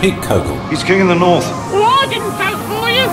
Pete Cogle. He's king in the north. Well, I didn't vote for you.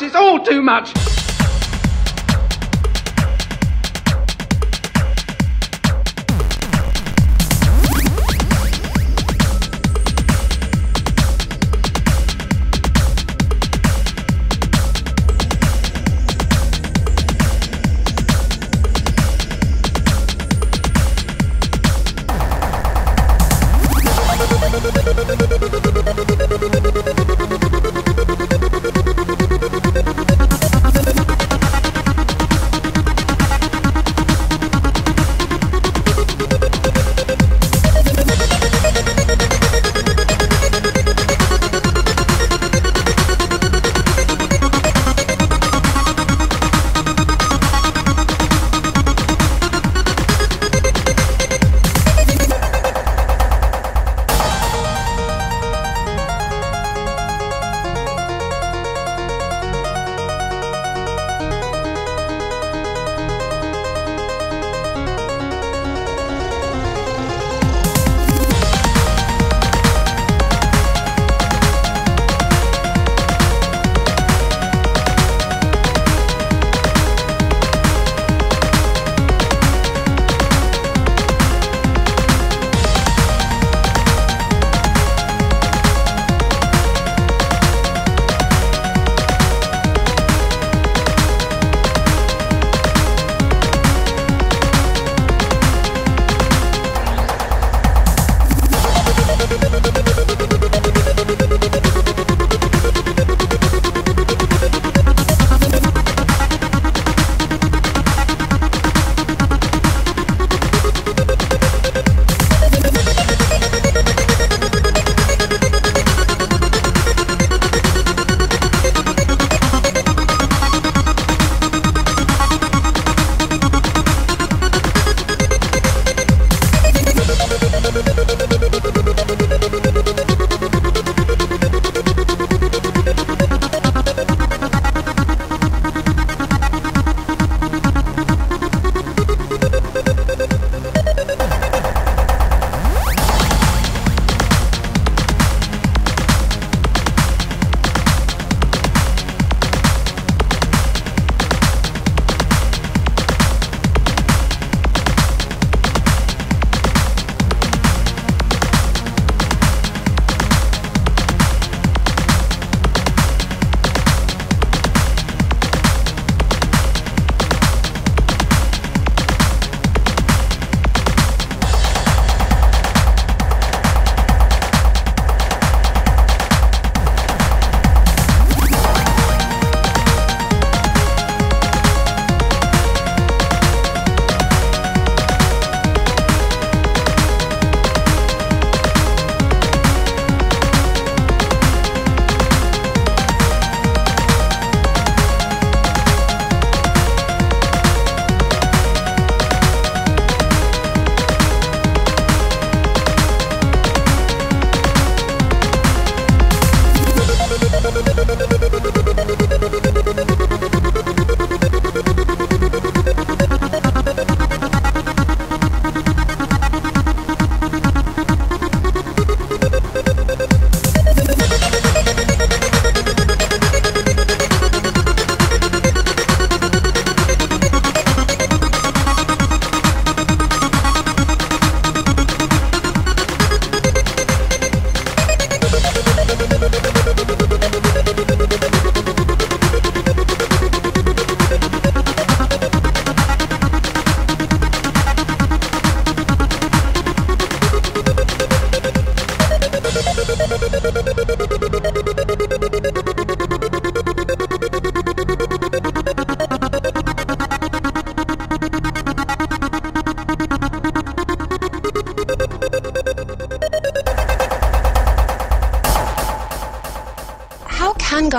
It's all too much.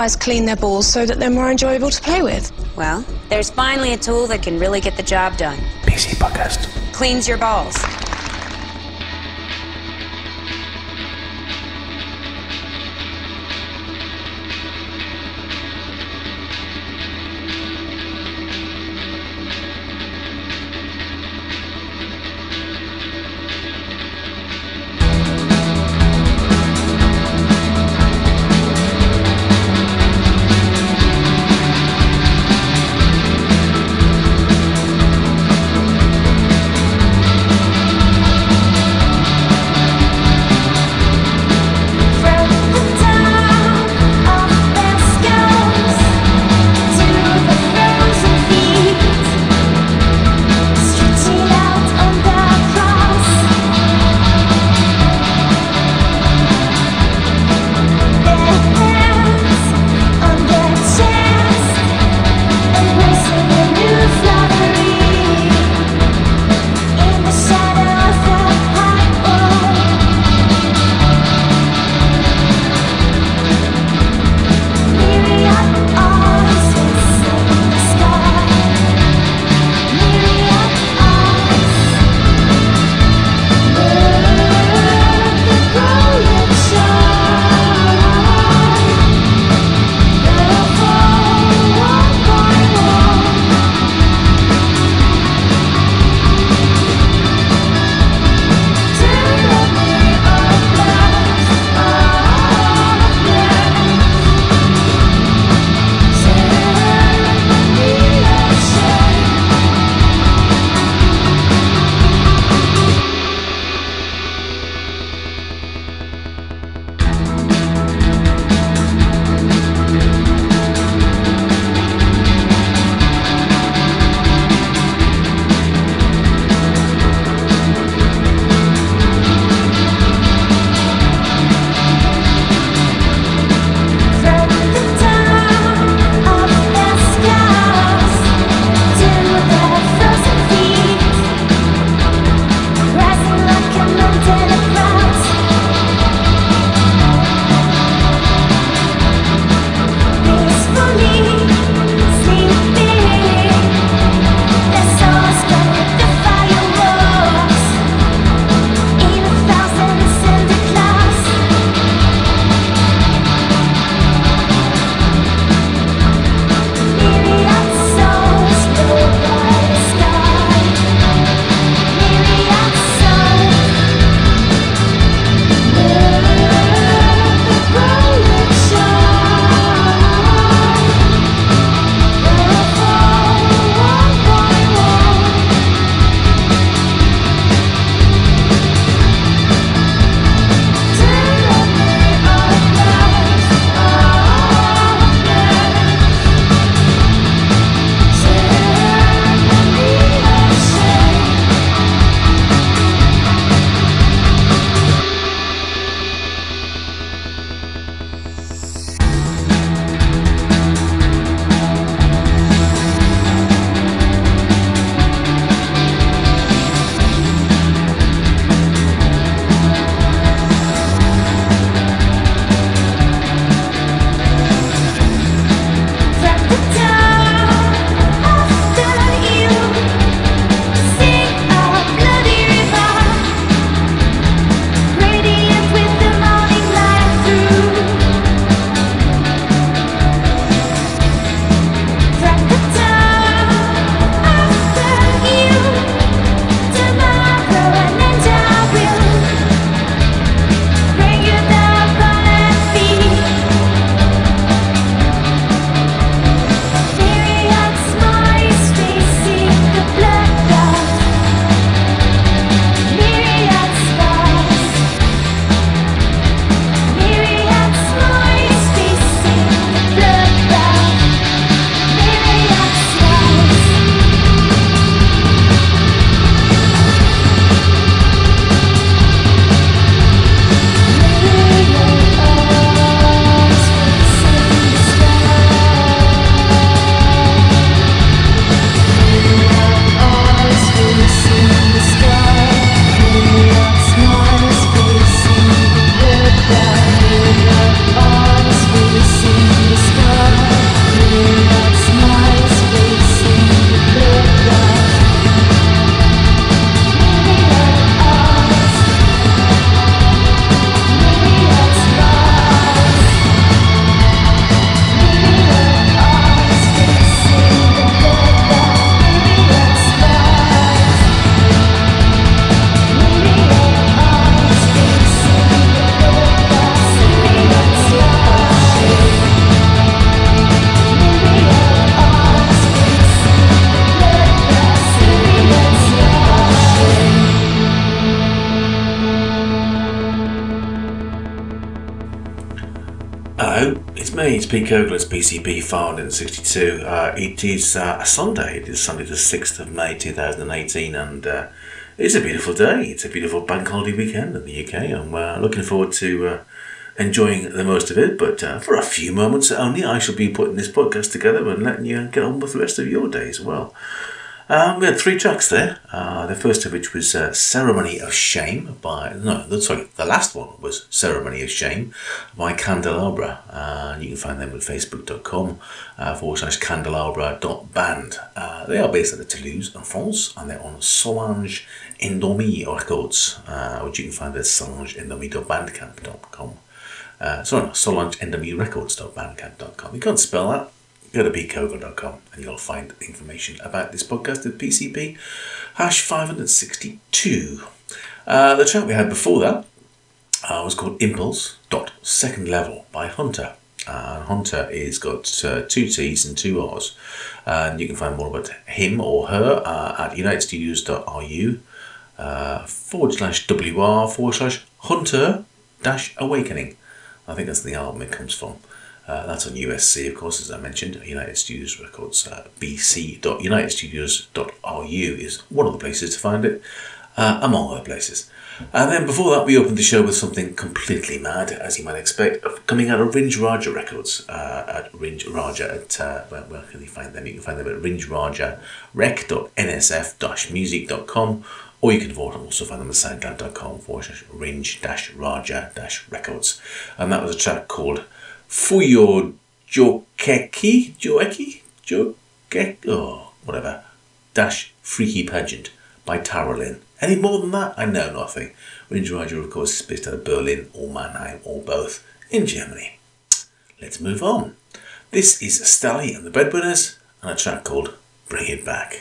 guys clean their balls so that they're more enjoyable to play with. Well, there's finally a tool that can really get the job done. PC Podcast. Cleans your balls. made Pete Cogle's PCP found in '62. It is a Sunday. It is Sunday the 6th of May 2018, and it's a beautiful day. It's a beautiful bank holiday weekend in the UK. I'm looking forward to enjoying the most of it, but for a few moments only, I shall be putting this podcast together and letting you get on with the rest of your day as well. We had three tracks there. The first of which was Ceremony of Shame by... No, sorry, the last one was Ceremony of Shame by Candélabre. You can find them at facebook.com/candelabre.band. They are based out of Toulouse in France, and they're on Solange Endormie Records, which you can find at solangeendormie.bandcamp.com. Sorry, solangeendormierecords.bandcamp.com. You can't spell that. Go to petecogle.com and you'll find information about this podcast at PCP #562. The track we had before that was called Impulse.Second Level by Hunter. Hunter is got 2 T's and 2 R's. And you can find more about him or her at unitedstudios.ru /WR/Hunter-Awakening. I think that's the album it comes from. That's on USC, of course, as I mentioned, United Studios Records. bc.unitedstudios.ru is one of the places to find it, among other places. And then before that, we opened the show with something completely mad, as you might expect, coming out of Ringe Raja Records. Where can you find them? You can find them at ringerajarec.nsf-music.com, or you can also find them at soundcloud.com/ringe-raja-records. And that was a track called Fuyo Jokeki, oh, whatever, Freaky Pageant by Tarolin. Any more than that? I know nothing. Ringe Raja, of course, is based out of Berlin or Mannheim or both in Germany. Let's move on. This is Stally and the Breadwinners and a track called Bring It Back.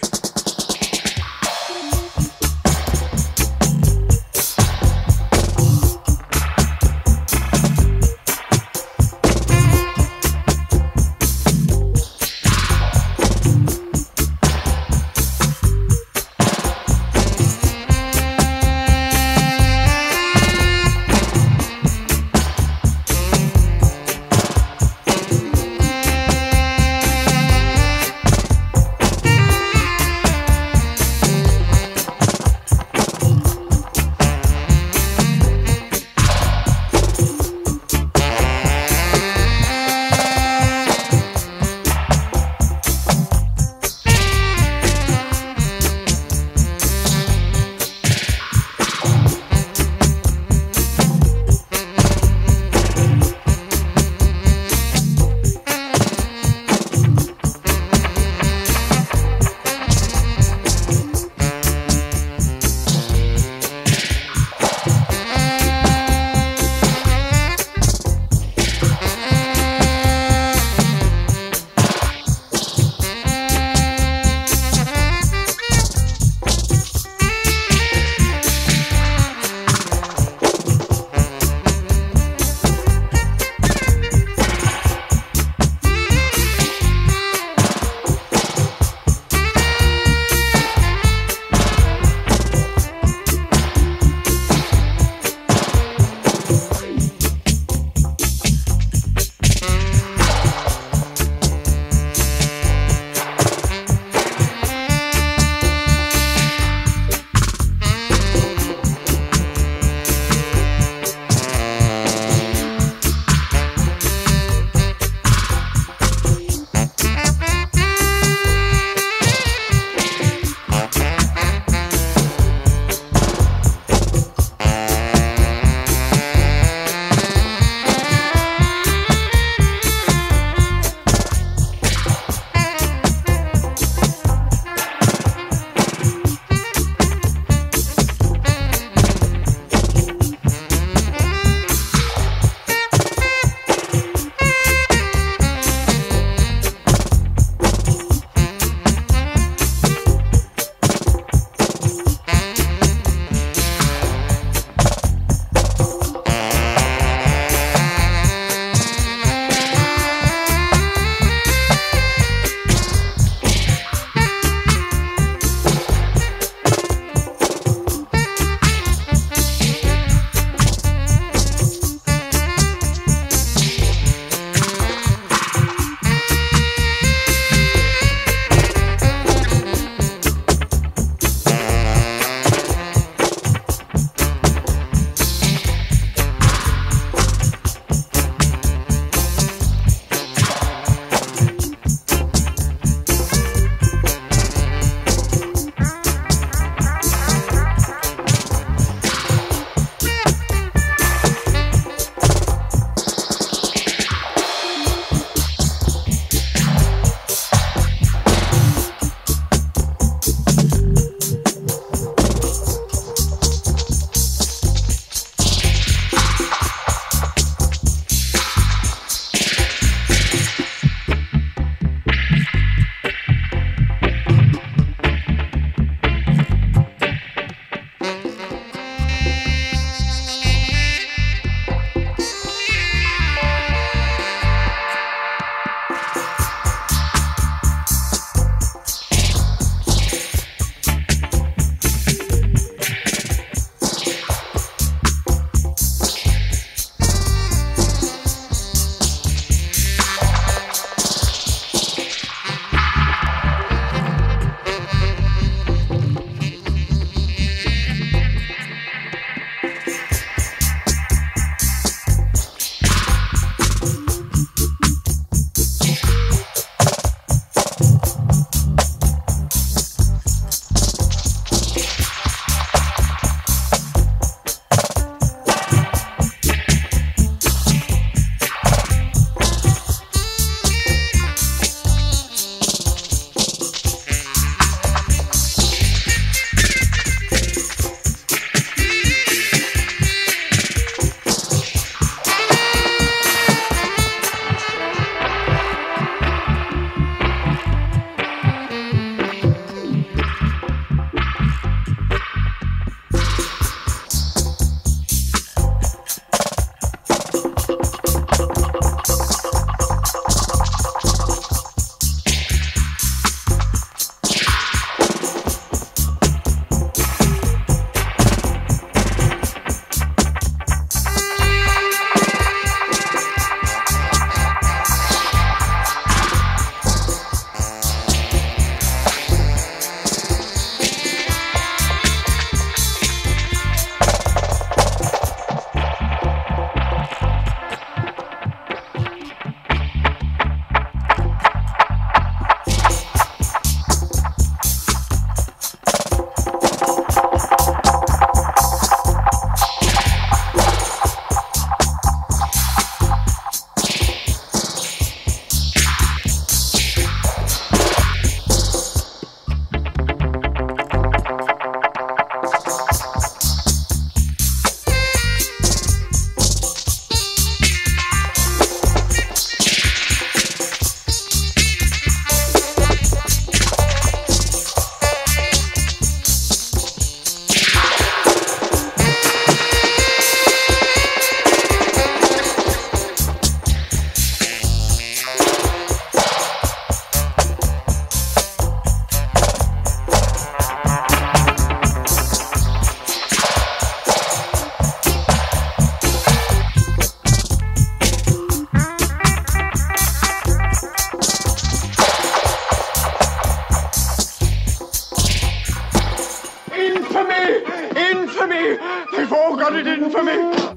for me! They've all got it in for me!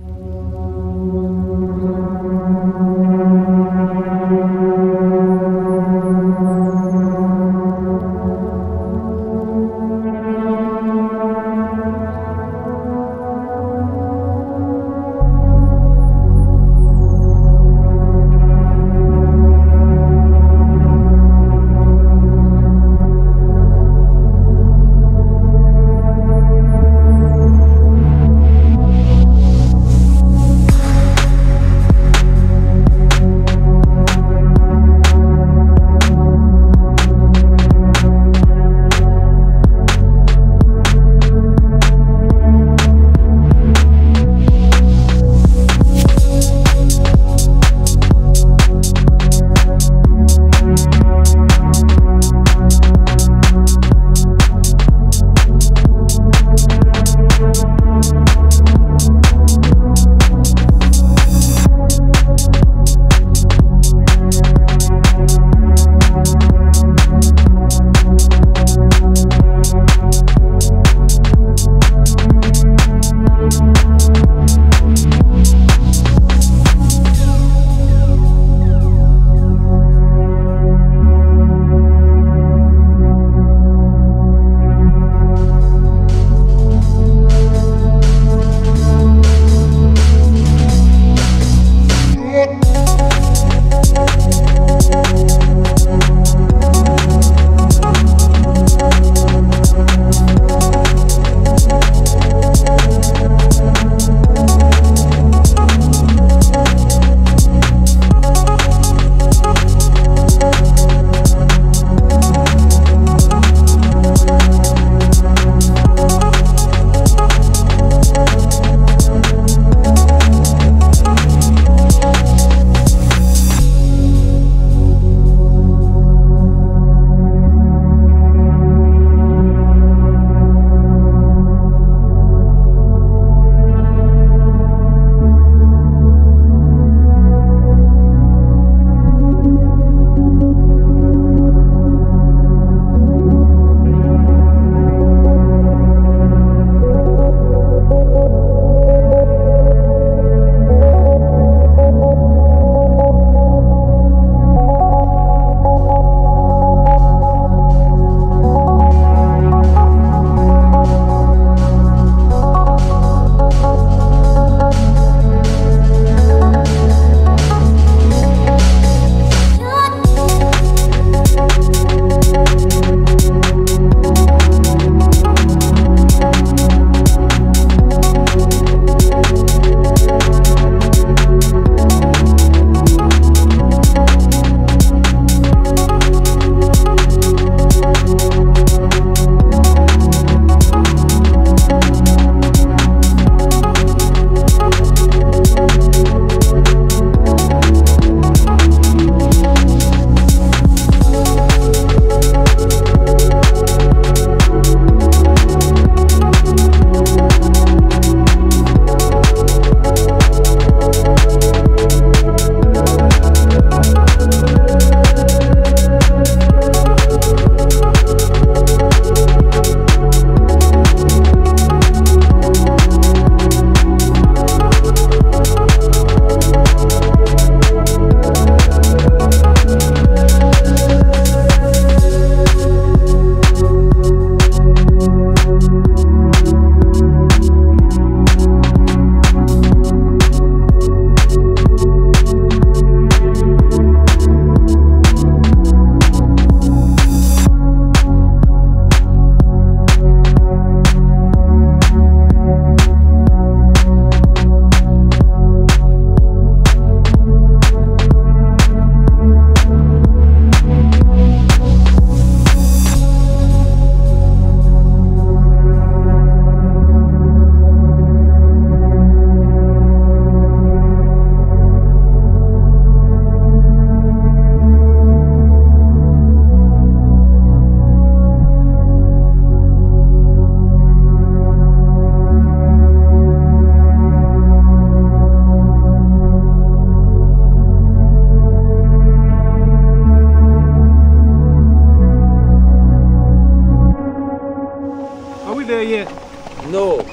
There yet? No,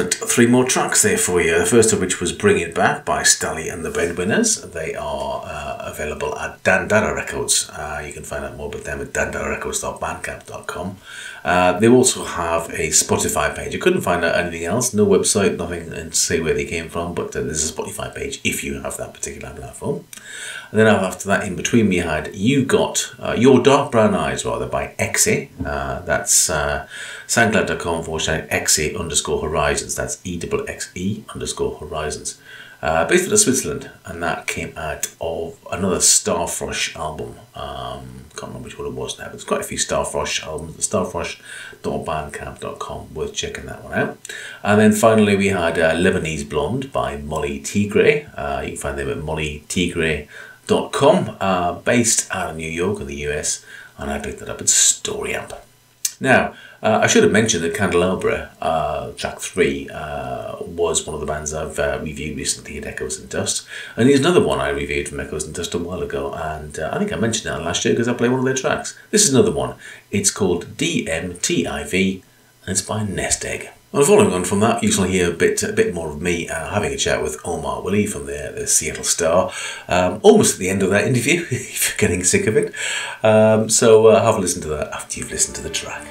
at three more tracks there for you. The first of which was Bring It Back by Stally and the Breadwinners. They are available at Dandara Records. You can find out more about them at dandararecords.bandcamp.com. They also have a Spotify page. I couldn't find out anything else, no website, nothing to say where they came from, but there's a Spotify page if you have that particular platform. And then after that, in between, we had You Got Your Dark Brown Eyes, rather, by Exxe. That's soundcloud.com/Exxe_horizons. That's EXXE_horizons. Based out of Switzerland, and that came out of another Starfrosh album. Can't remember which one it was now, but there's quite a few Starfrosh albums at starfrosh.bandcamp.com. Worth checking that one out. And then finally we had Lebanese Blonde by Molly Tigre. You can find them at mollytigre.com, based out of New York in the US, and I picked that up at StoryAmp. Now, I should have mentioned that Candélabre, track 3, was one of the bands I've reviewed recently at Echoes and Dust. And here's another one I reviewed from Echoes and Dust a while ago, and I think I mentioned that last year because I played one of their tracks. This is another one. It's called DMTIV, and it's by Nest Egg. And following on from that, you can hear a bit more of me having a chat with Omar Willey from the Seattle Star, almost at the end of that interview, if you're getting sick of it. So have a listen to that after you've listened to the track.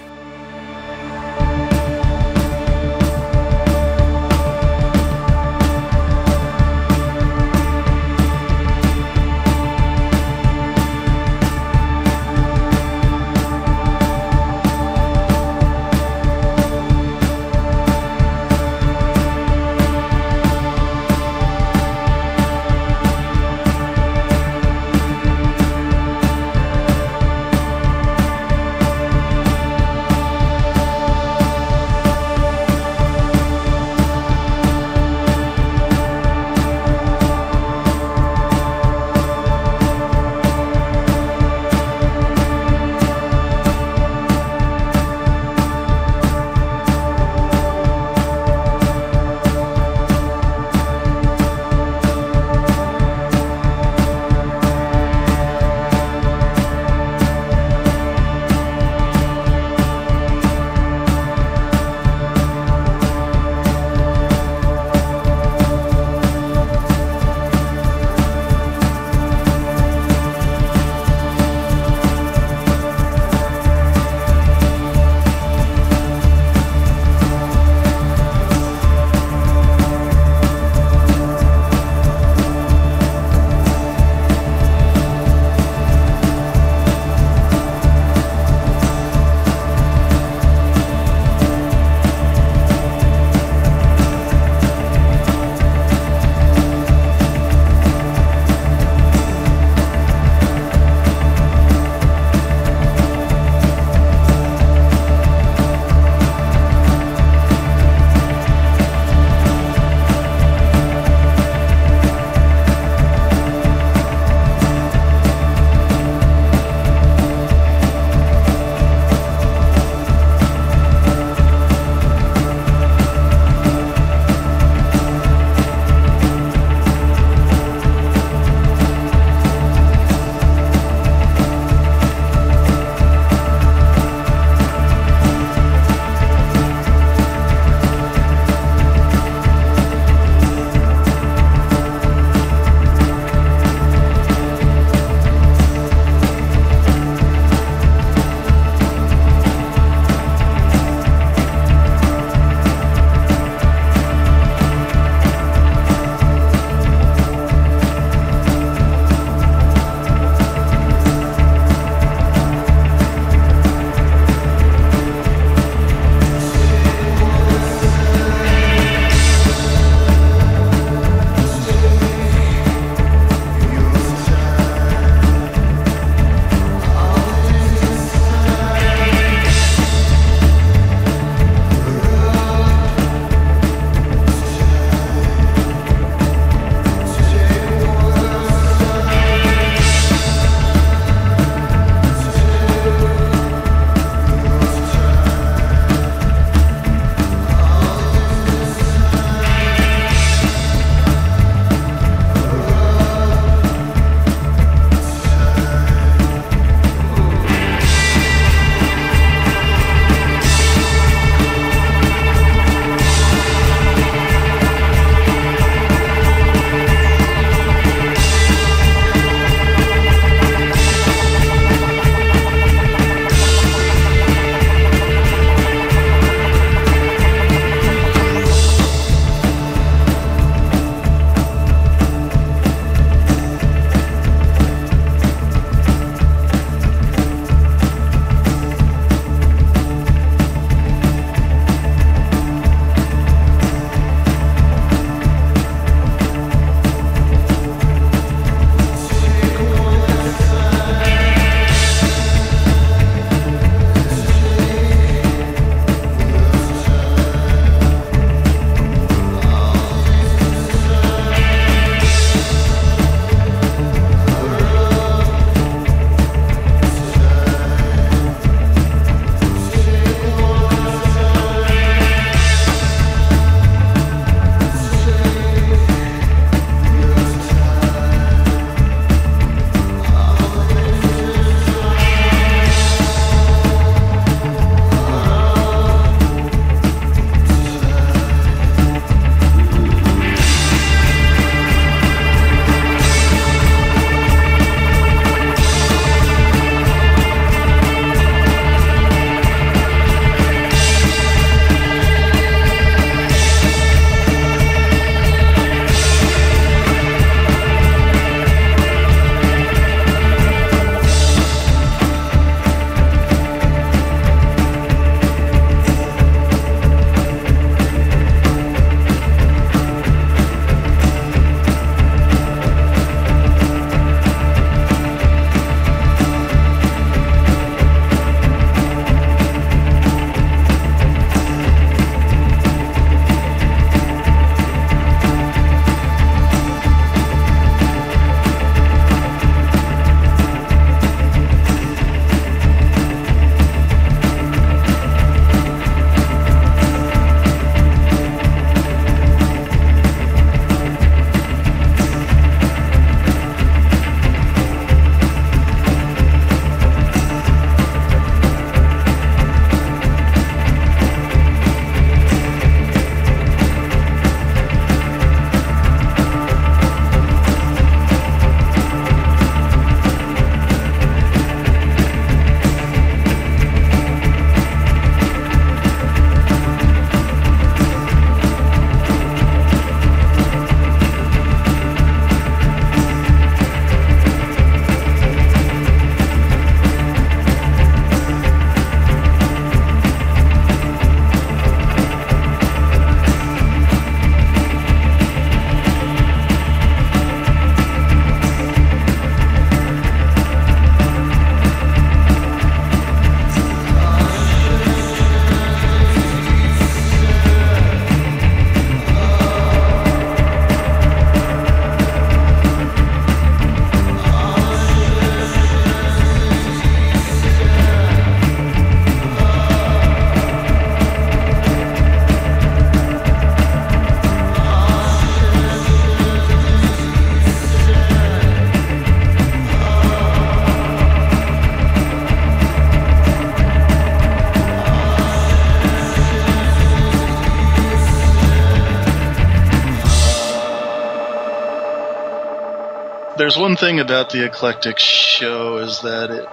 There's one thing about the eclectic show is that it,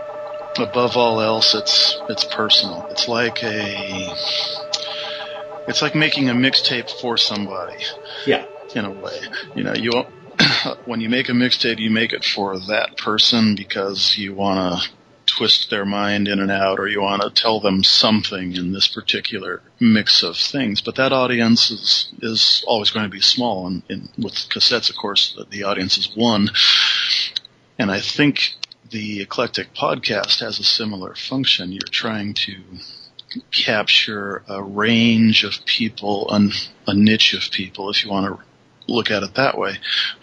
above all else, it's personal. It's like making a mixtape for somebody. Yeah. In a way, you know, you won't, when you make a mixtape, you make it for that person because you want to twist their mind in and out, or you want to tell them something in this particular mix of things. But that audience is always going to be small. And with cassettes, of course, the audience is one. And I think the Eclectic Podcast has a similar function. You're trying to capture a range of people, a niche of people, if you want to look at it that way,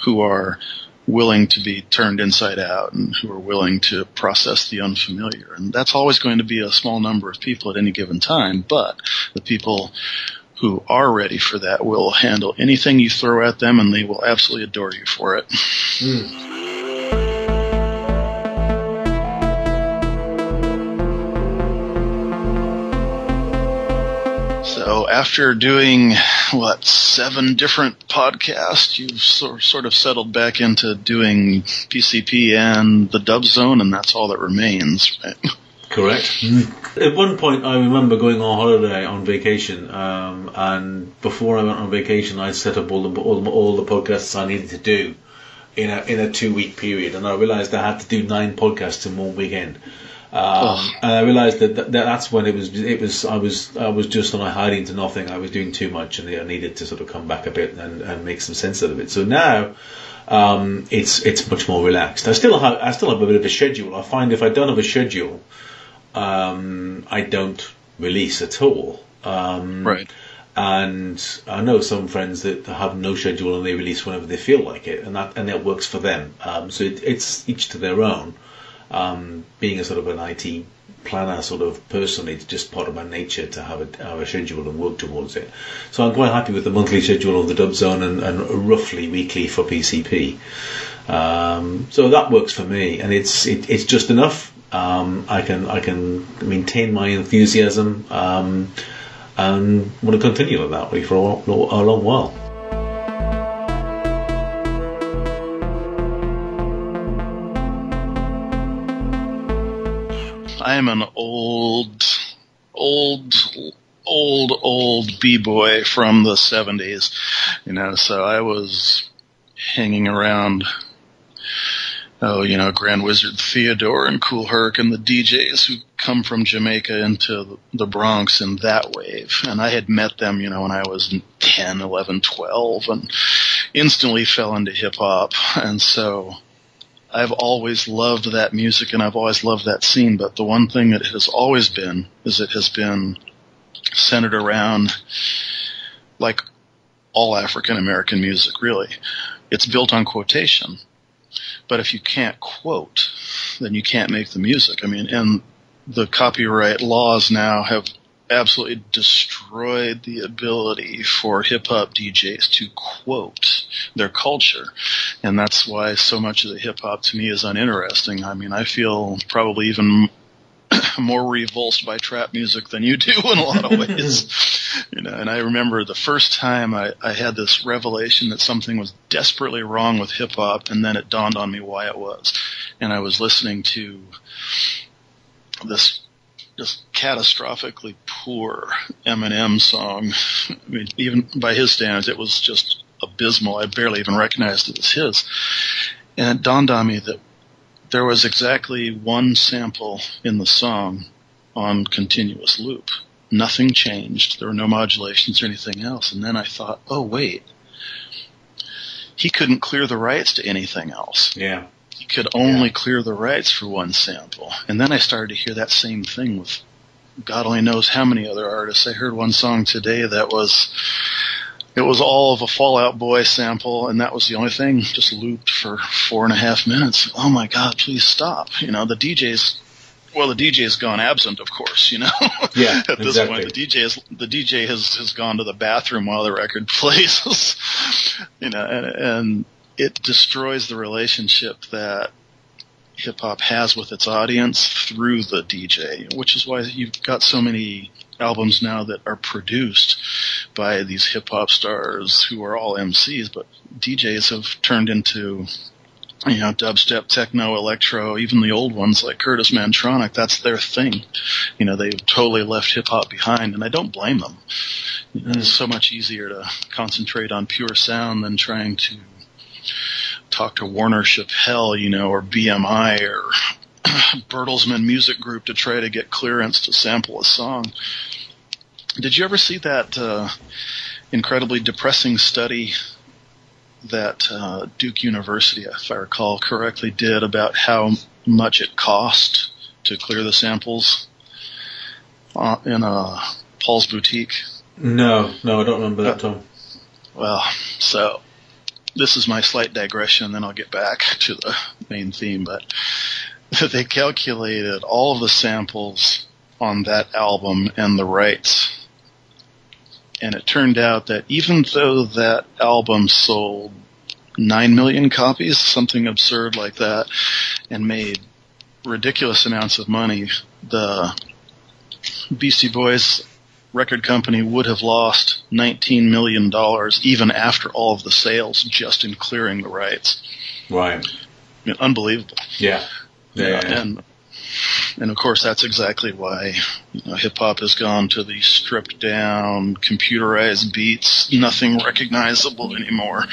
who are willing to be turned inside out and who are willing to process the unfamiliar. And that's always going to be a small number of people at any given time, but the people who are ready for that will handle anything you throw at them, and they will absolutely adore you for it. Mm. So after doing, 7 different podcasts, you've sort of settled back into doing PCP and the Dub Zone, and that's all that remains, right? Correct. Mm-hmm. At one point, I remember going on holiday, on vacation, and before I went on vacation, I set up all the podcasts I needed to do in a 2-week period, and I realized I had to do 9 podcasts in one weekend. And I realised that's when I was just on a hide into nothing. I was doing too much, and I needed to sort of come back a bit and make some sense out of it. So now it's much more relaxed. I still have a bit of a schedule. I find if I don't have a schedule, I don't release at all. Right. And I know some friends that have no schedule and they release whenever they feel like it, and that works for them. So it's each to their own. Being a sort of an IT planner sort of person, it's just part of my nature to have a schedule and work towards it. So I'm quite happy with the monthly schedule of the Dub Zone and roughly weekly for PCP. So that works for me, and it's just enough. I can maintain my enthusiasm and want to continue like that way for a long while. I am an old b-boy from the 70s, you know, so I was hanging around, Grand Wizard Theodore and Cool Herc and the DJs who come from Jamaica into the Bronx in that wave. And I had met them, when I was 10, 11, 12, and instantly fell into hip-hop. And so I've always loved that music, and I've always loved that scene, but the one thing that it has always been is it has been centered around, like, all African-American music, really. It's built on quotation, but if you can't quote, then you can't make the music. I mean, and the copyright laws now have absolutely destroyed the ability for hip-hop DJs to quote their culture, and that's why so much of the hip-hop to me is uninteresting. I mean, I feel probably even more revulsed by trap music than you do in a lot of ways. And I remember the first time I had this revelation that something was desperately wrong with hip-hop, and then it dawned on me why it was. And I was listening to this just catastrophically poor Eminem song. I mean, even by his standards, it was just abysmal. I barely even recognized it as his. And it dawned on me that there was exactly one sample in the song on continuous loop. Nothing changed. There were no modulations or anything else. And then I thought, oh, wait. He couldn't clear the rights to anything else. Yeah. Could only clear the rights for one sample. And then I started to hear that same thing with God only knows how many other artists. I heard one song today that was all of a Fall Out Boy sample, and that was the only thing, just looped for 4.5 minutes. Oh my God, please stop. The DJ's gone absent, of course, Yeah, at this exactly. point, the DJ has gone to the bathroom while the record plays, and it destroys the relationship that hip-hop has with its audience through the DJ, which is why you've got so many albums now that are produced by these hip-hop stars who are all MCs, but DJs have turned into you know, dubstep, techno, electro, even the old ones like Curtis Mantronic, that's their thing. You know, they've totally left hip-hop behind, and I don't blame them. You know, it's so much easier to concentrate on pure sound than trying to talk to Warner Chappell, you know, or BMI or Bertelsmann Music Group to try to get clearance to sample a song. Did you ever see that incredibly depressing study that Duke University, if I recall correctly, did about how much it cost to clear the samples in Paul's Boutique? No, I don't remember that, Tom. Well, so this is my slight digression, then I'll get back to the main theme, but they calculated all of the samples on that album and the rights. And it turned out that even though that album sold 9 million copies, something absurd like that, and made ridiculous amounts of money, the Beastie Boys record company would have lost $19 million even after all of the sales just in clearing the rights. Right. I mean, unbelievable. Yeah. And of course, that's exactly why, you know, hip-hop has gone to the stripped-down, computerized beats, nothing recognizable anymore,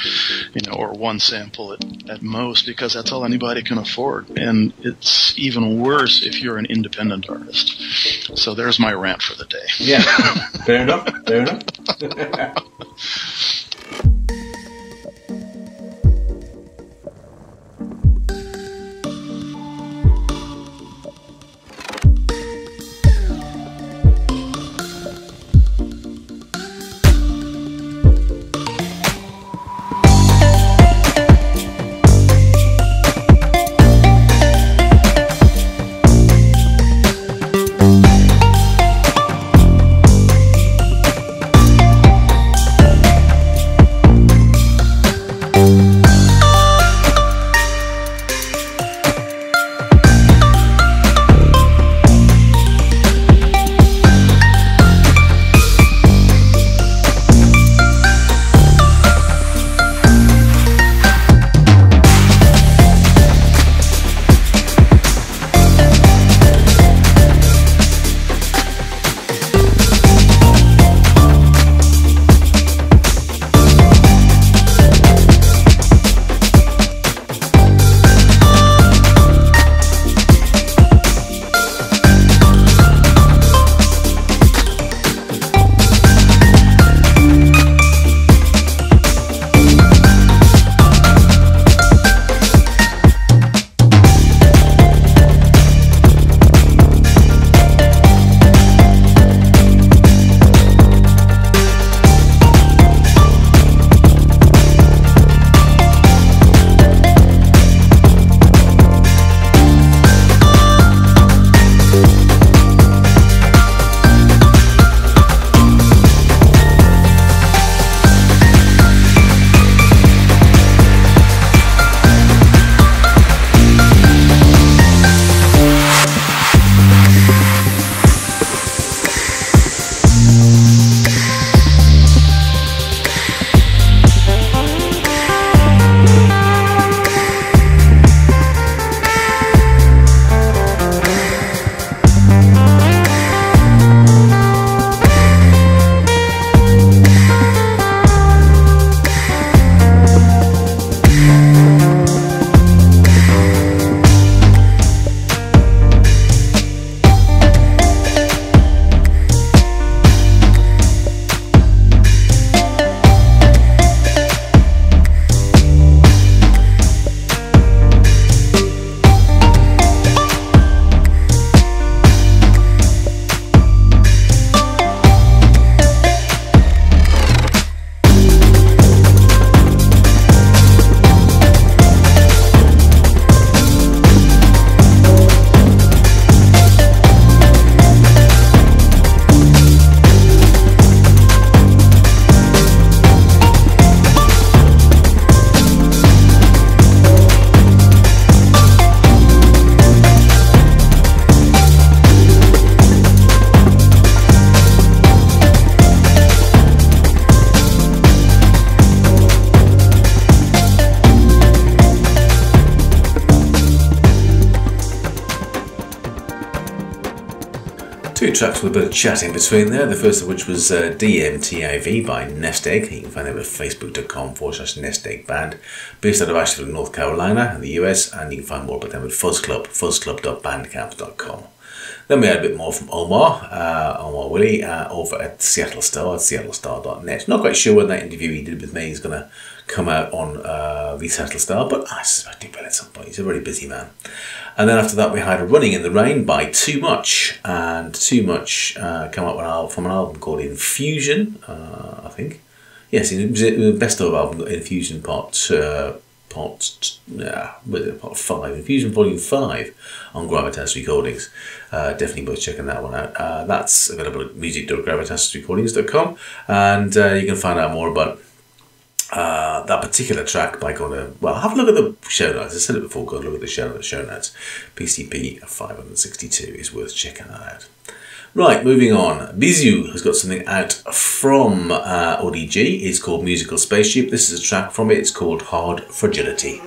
you know, or one sample at most, because that's all anybody can afford. And it's even worse if you're an independent artist. So there's my rant for the day. Yeah, fair enough. Two tracks with a bit of chat in between there, the first of which was DMTIV by Nest Egg. You can find it with facebook.com/Nest Egg Band, based out of Asheville, North Carolina in the US, and you can find more about them at Fuzz Club, fuzzclub.bandcamp.com. Then we had a bit more from Omar Willey, over at Seattle Star, at seattlestar.net. Not quite sure when that interview he did with me is going to come out on the Seattle Star, but I suspect he will at some point. He's a very busy man. And then after that we had a Running in the Rain by Too Much, and Too Much come up from an album called Infusion, I think. Yes, it was the best of album, Infusion Part 5, Infusion Volume 5 on Gravitas Recordings. Definitely worth checking that one out. That's available at music.gravitasrecordings.com, and you can find out more about that particular track by going to, well, have a look at the show notes. I said it before, go and look at the show notes. PCP 562 is worth checking that out. Right, moving on. Bisou has got something out from ODG. It's called Musical Spaceship. This is a track from it. It's called Hard Fragility.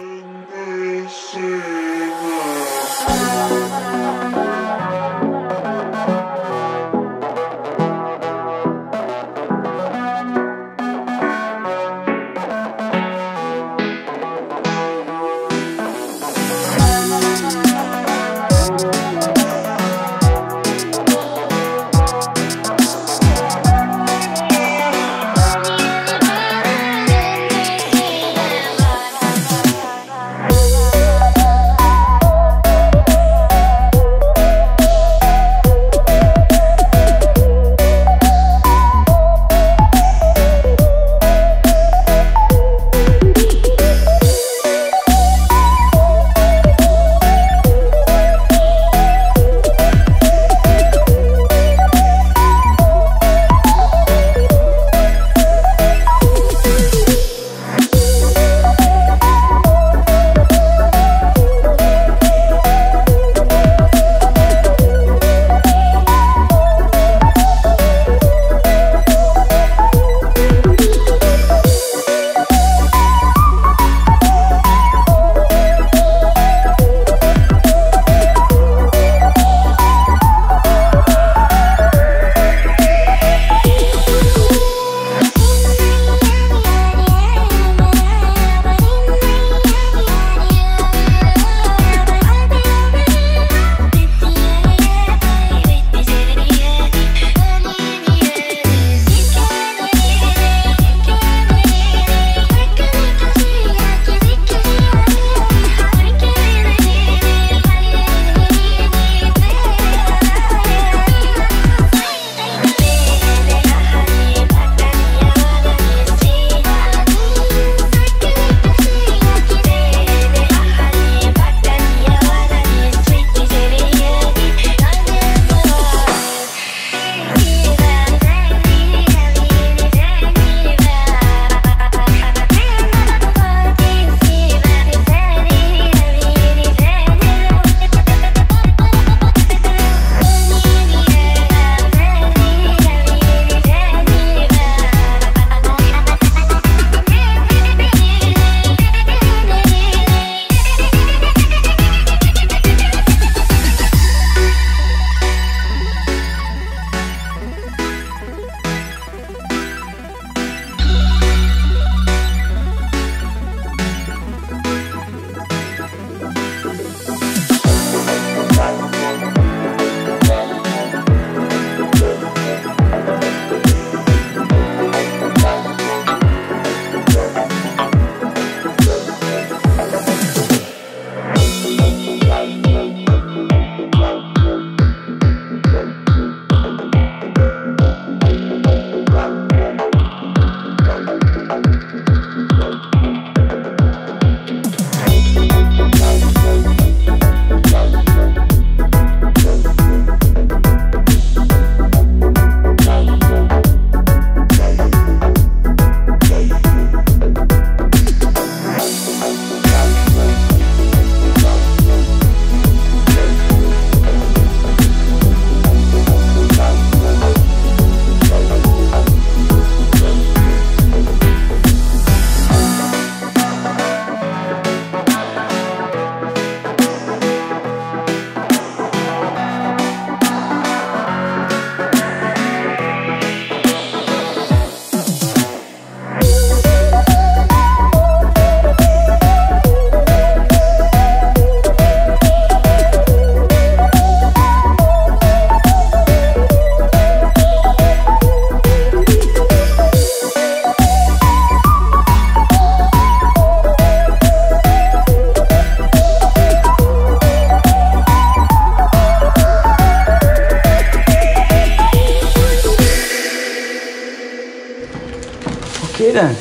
then.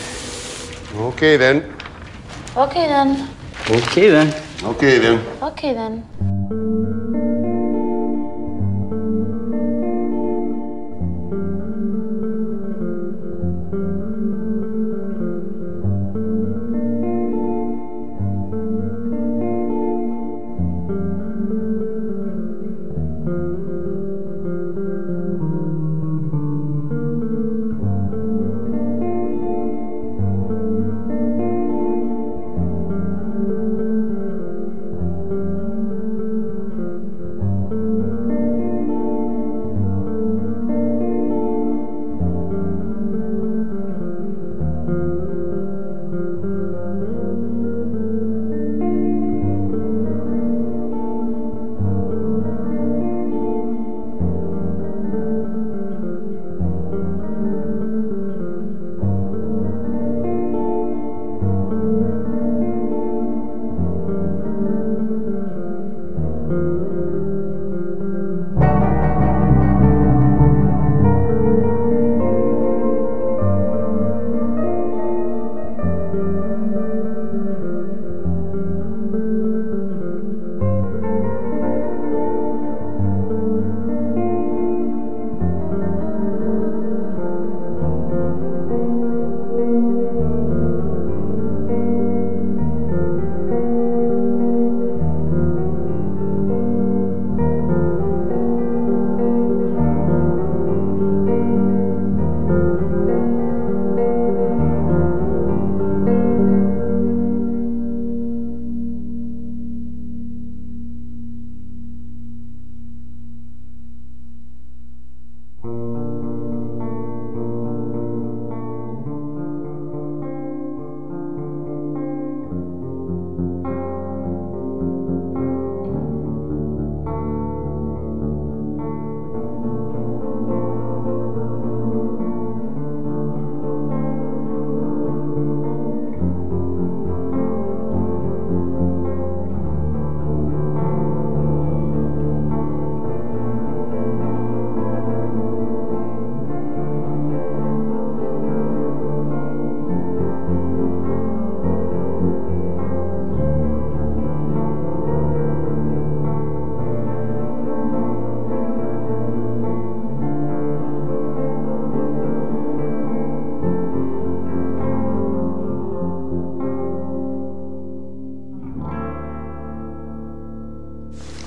Okay then. Okay then. Okay then. Okay then. Okay then.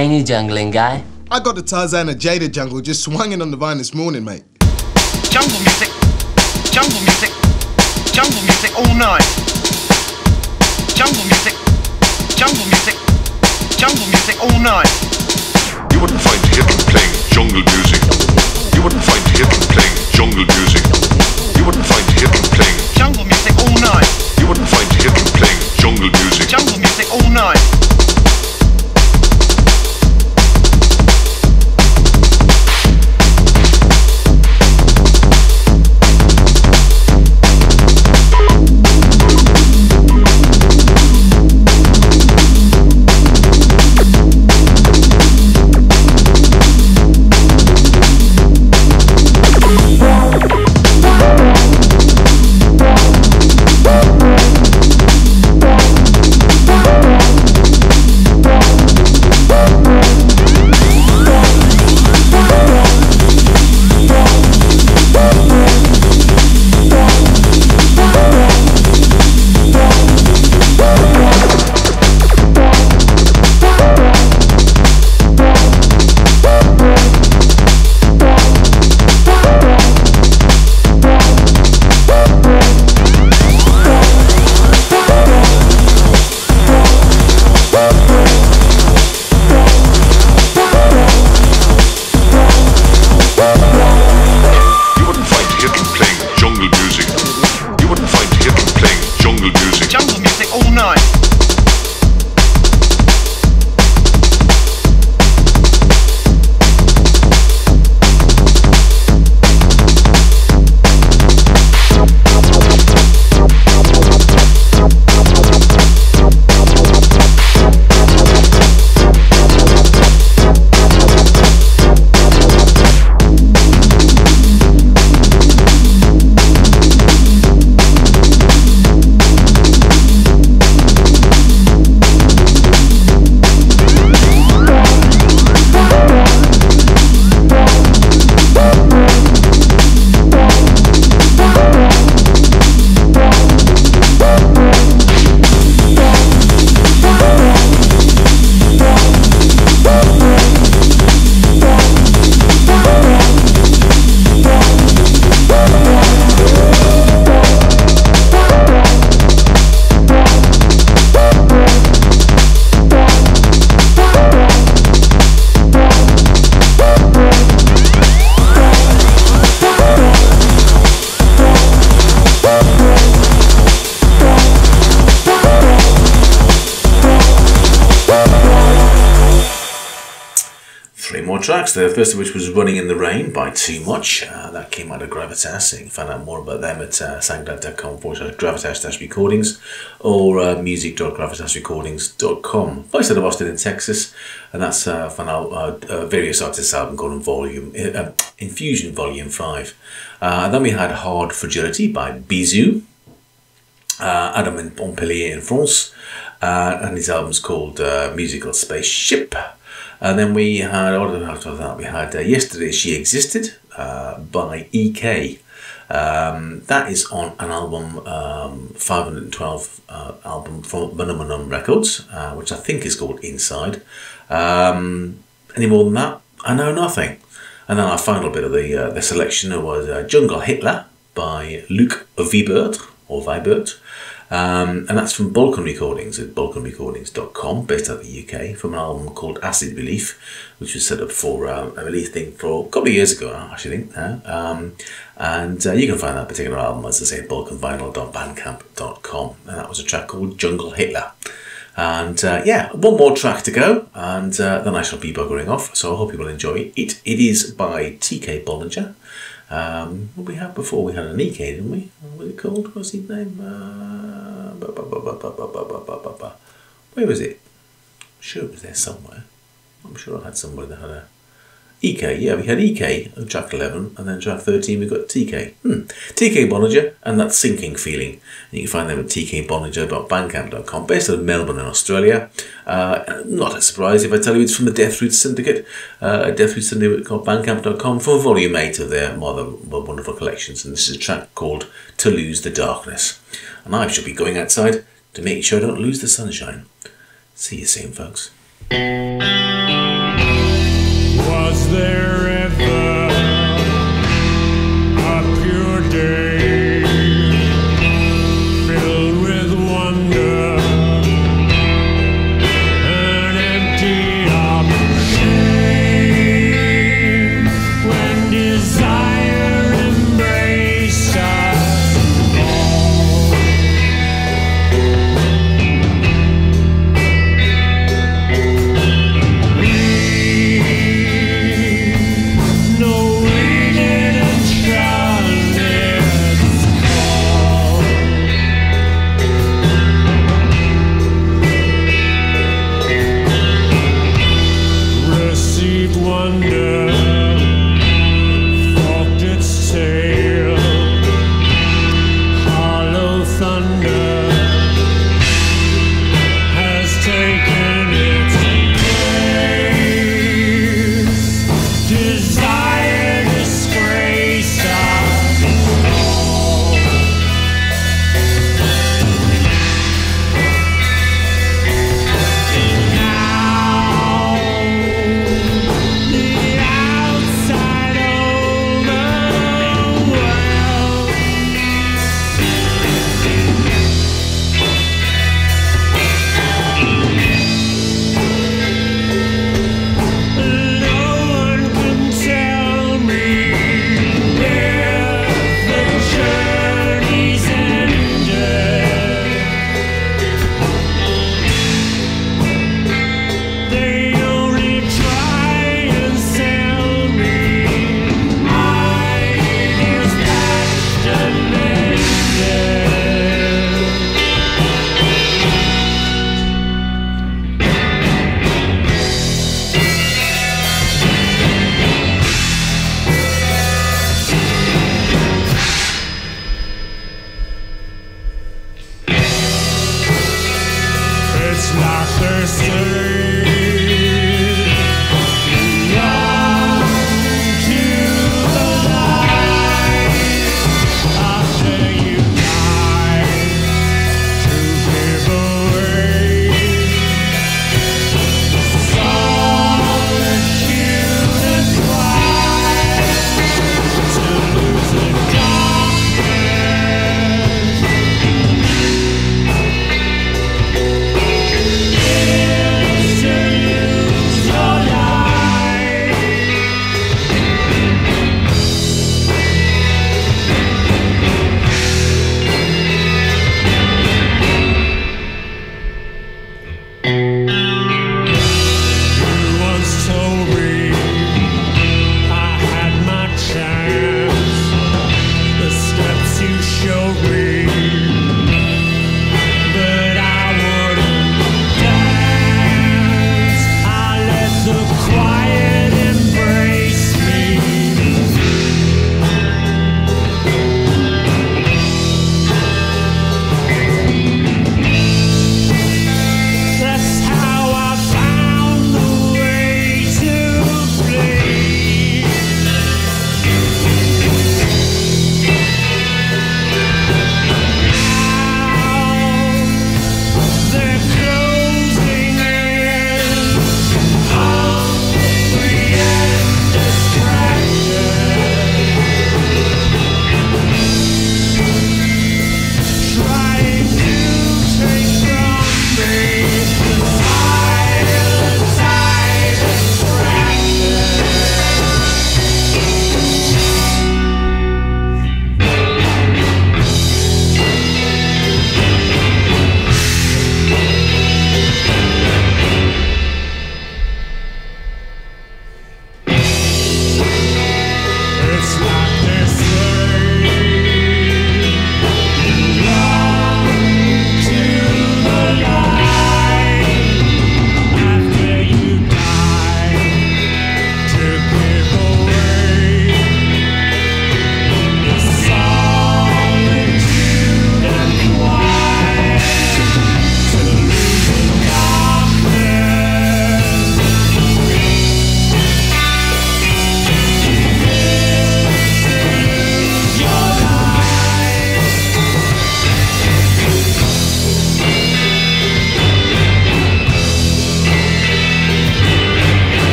Ain't you jungling, guy? I got the Tarzan and Jada jungle just swinging on the vine this morning, mate. Jungle music, jungle music, jungle music all night. Jungle music, jungle music, jungle music all night. You wouldn't find Hitler playing jungle music. You wouldn't find Hitler playing jungle music. You wouldn't find Hitler playing jungle music all night. You wouldn't find Hitler playing jungle music. Jungle music all night. Three more tracks, the first of which was Running in the Rain by Too Much. That came out of Gravitas. You can find out more about them at soundcloud.com/gravitas-recordings or music.gravitasrecordings.com. Based out of Austin in Texas, and that's found out various artists' album called Infusion Volume 5. Then we had Hard Fragility by Bisou, out of Montpellier in France, and his album's called Musical Spaceship. And then we had, after that, we had Yesterday She Existed by E.K. That is on an album, 512 album from Monomanum Records, which I think is called Inside. Any more than that, I know nothing. And then our final bit of the selection was Jungle Hitler by Luke Vibert, or Vibert. And that's from Balkan Recordings at balkanrecordings.com, based out of the UK, from an album called Acid Relief, which was set up for a release thing for a couple of years ago, I actually think. And you can find that particular album, as I say, balkanvinyl.bandcamp.com. And that was a track called Jungle Hitler. And yeah, one more track to go, and then I shall be buggering off. So I hope you will enjoy it. It is by T.K. Bollinger. What we had before, we had an E.K, didn't we? What was it called? What was his name? Where was it? I'm sure it was there somewhere. I'm sure I had somebody that had a... E.K, yeah, we had E.K on track 11, and then track 13 we got T.K. T.K. Bollinger, and That Sinking Feeling. And you can find them at tkbollinger.bandcamp.com, based out of Melbourne in Australia. Not a surprise if I tell you it's from the Death Roots Syndicate, a Death Roots Syndicate called bandcamp.com, for volume 8 of their rather wonderful collections. And this is a track called To Lose the Darkness. And I shall be going outside to make sure I don't lose the sunshine. See you soon, folks. Was there ever a pure day filled with wonder and empty of shame, when desire embraced us all? It's not thirsty.